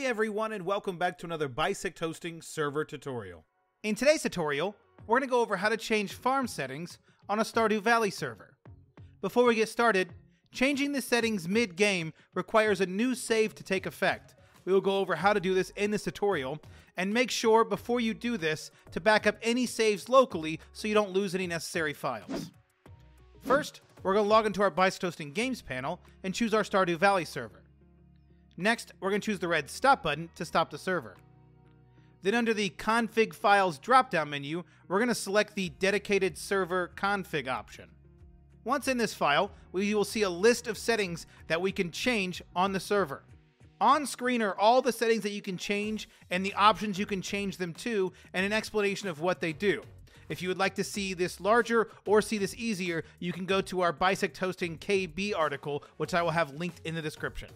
Hey everyone, and welcome back to another Bisect Hosting server tutorial. In today's tutorial, we're going to go over how to change farm settings on a Stardew Valley server. Before we get started, changing the settings mid-game requires a new save to take effect. We will go over how to do this in this tutorial, and make sure before you do this to back up any saves locally so you don't lose any necessary files. First, we're going to log into our Bisect Hosting Games panel and choose our Stardew Valley server. Next, we're going to choose the red stop button to stop the server. Then under the config files drop-down menu, we're going to select the dedicated server config option. Once in this file, we will see a list of settings that we can change on the server. On screen are all the settings that you can change and the options you can change them to, and an explanation of what they do. If you would like to see this larger or see this easier, you can go to our Bisect Hosting KB article, which I will have linked in the description.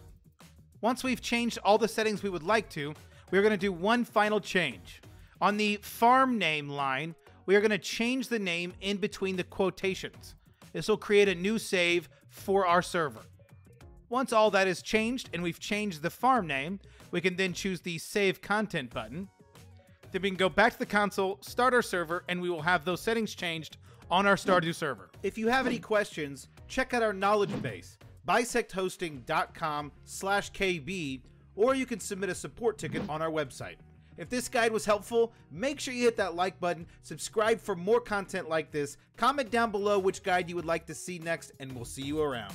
Once we've changed all the settings we would like to, we're going to do one final change. On the farm name line, we are going to change the name in between the quotations. This will create a new save for our server. Once all that is changed and we've changed the farm name, we can then choose the Save Content button. Then we can go back to the console, start our server, and we will have those settings changed on our Stardew server. If you have any questions, check out our knowledge base, bisecthosting.com/kb, or you can submit a support ticket on our website. If this guide was helpful, make sure you hit that like button, subscribe for more content like this, comment down below which guide you would like to see next, and we'll see you around.